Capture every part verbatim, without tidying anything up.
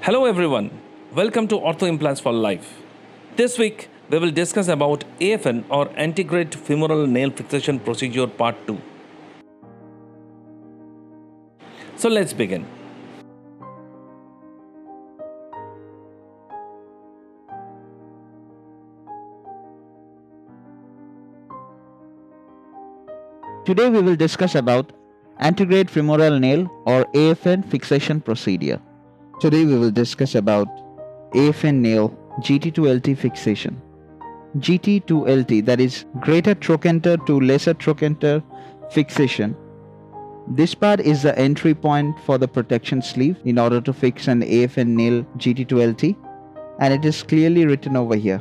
Hello everyone, welcome to Ortho Implants for Life. This week we will discuss about A F N or Antegrade Femoral Nail Fixation Procedure Part two. So let's begin. Today we will discuss about Antegrade Femoral Nail or A F N Fixation Procedure. Today we will discuss about A F N Nail G T to L T Fixation. G T to L T, that is Greater Trochanter to Lesser Trochanter Fixation. This part is the entry point for the protection sleeve in order to fix an A F N Nail G T to L T, and it is clearly written over here.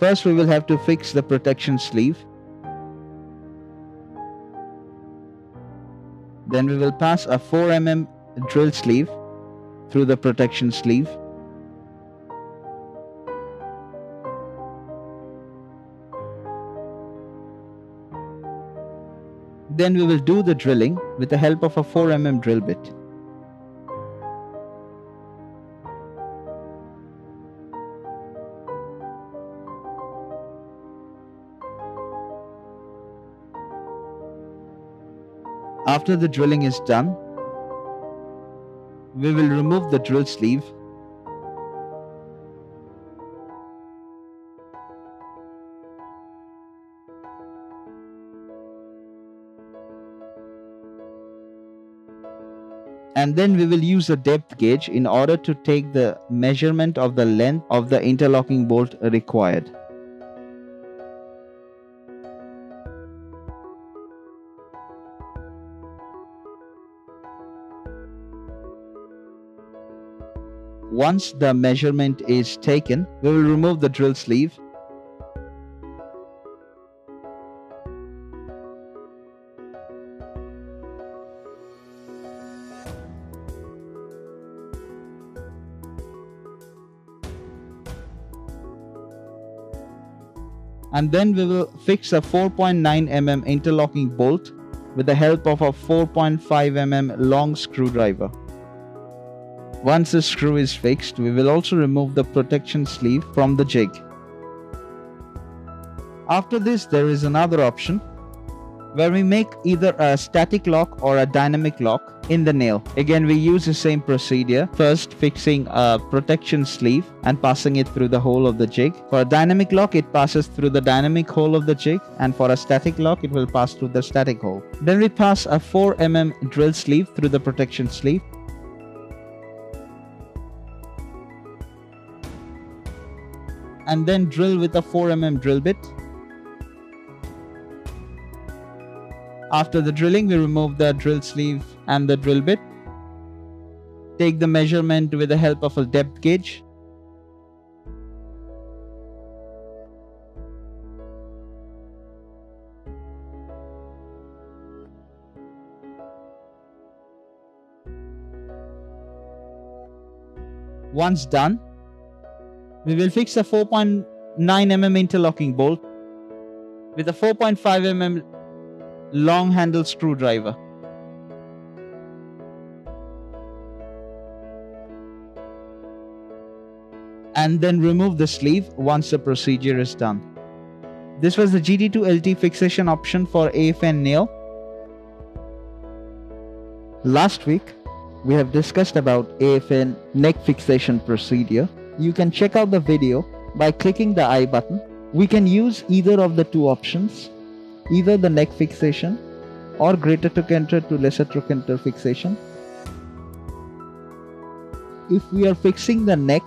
First, we will have to fix the protection sleeve. Then we will pass a four millimeter drill sleeve through the protection sleeve. Then we will do the drilling with the help of a four millimeter drill bit. After the drilling is done, we will remove the drill sleeve. And then we will use a depth gauge in order to take the measurement of the length of the interlocking bolt required. Once the measurement is taken, we will remove the drill sleeve. And then we will fix a four point nine millimeter interlocking bolt with the help of a four point five millimeter long screwdriver. Once the screw is fixed, we will also remove the protection sleeve from the jig. After this, there is another option where we make either a static lock or a dynamic lock in the nail. Again, we use the same procedure, first fixing a protection sleeve and passing it through the hole of the jig. For a dynamic lock, it passes through the dynamic hole of the jig, and for a static lock, it will pass through the static hole. Then we pass a four millimeter drill sleeve through the protection sleeve. And then drill with a four millimeter drill bit. After the drilling, we remove the drill sleeve and the drill bit. Take the measurement with the help of a depth gauge. Once done, we will fix a four point nine millimeter interlocking bolt with a four point five millimeter long handle screwdriver. And then remove the sleeve once the procedure is done. This was the G T to L T fixation option for A F N nail. Last week, we have discussed about A F N neck fixation procedure. You can check out the video by clicking the I button. We can use either of the two options, either the neck fixation or Greater Trochanter to Lesser Trochanter fixation. If we are fixing the neck,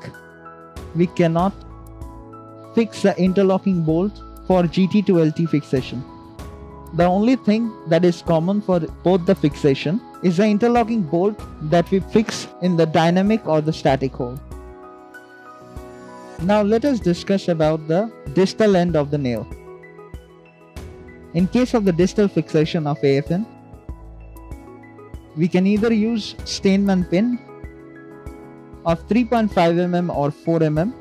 we cannot fix the interlocking bolt for G T to L T fixation. The only thing that is common for both the fixation is the interlocking bolt that we fix in the dynamic or the static hole. Now let us discuss about the distal end of the nail. In case of the distal fixation of A F N, we can either use Steinmann pin of three point five millimeter or four millimeter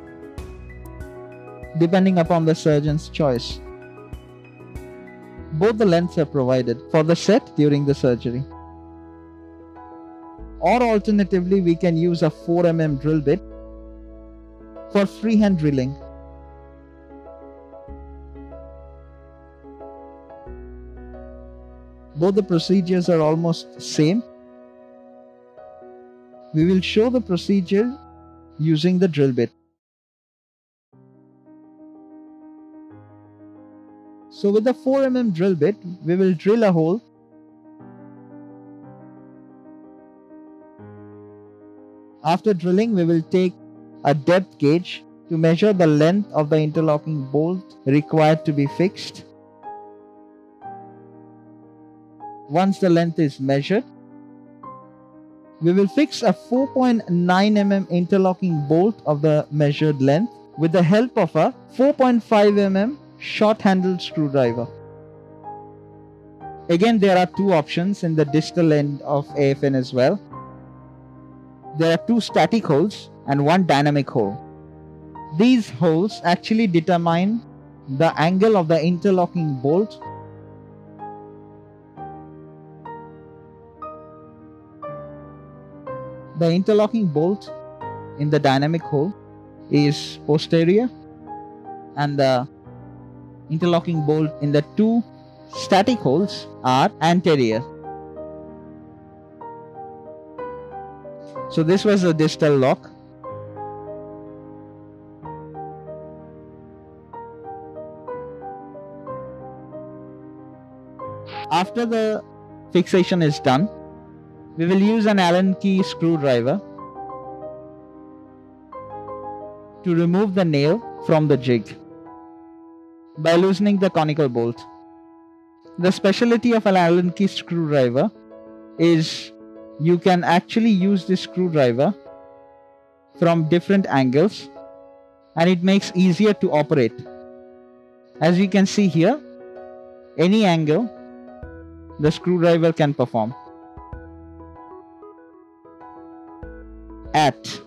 depending upon the surgeon's choice. both the lengths are provided for the set during the surgery. Or alternatively, we can use a four millimeter drill bit for freehand drilling. Both the procedures are almost same. We will show the procedure using the drill bit. So with the four millimeter drill bit, we will drill a hole. After drilling, we will take a depth gauge to measure the length of the interlocking bolt required to be fixed. Once the length is measured, we will fix a four point nine millimeter interlocking bolt of the measured length with the help of a four point five millimeter short-handled screwdriver. Again, there are two options in the distal end of A F N as well. There are two static holes and one dynamic hole. These holes actually determine the angle of the interlocking bolt. The interlocking bolt in the dynamic hole is posterior, and the interlocking bolt in the two static holes are anterior. So this was the distal lock. After the fixation is done, we will use an Allen key screwdriver to remove the nail from the jig by loosening the conical bolt. The specialty of an Allen key screwdriver is you can actually use this screwdriver from different angles, and it makes easier to operate. As you can see here, any angle the screwdriver can perform at.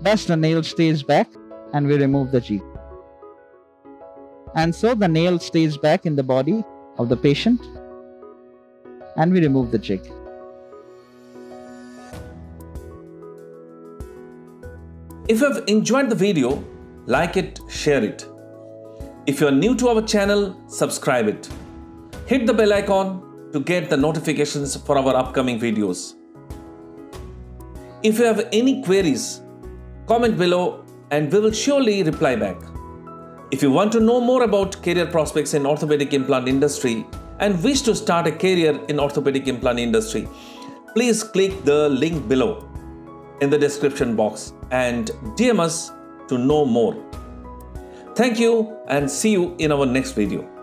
Thus the nail stays back and we remove the jig. And so the nail stays back in the body of the patient and we remove the jig. If you have enjoyed the video, like it, share it. If you are new to our channel, subscribe it. Hit the bell icon to get the notifications for our upcoming videos. If you have any queries, comment below and we will surely reply back. If you want to know more about career prospects in orthopedic implant industry and wish to start a career in orthopedic implant industry, please click the link below in the description box and D M us to know more. Thank you and see you in our next video.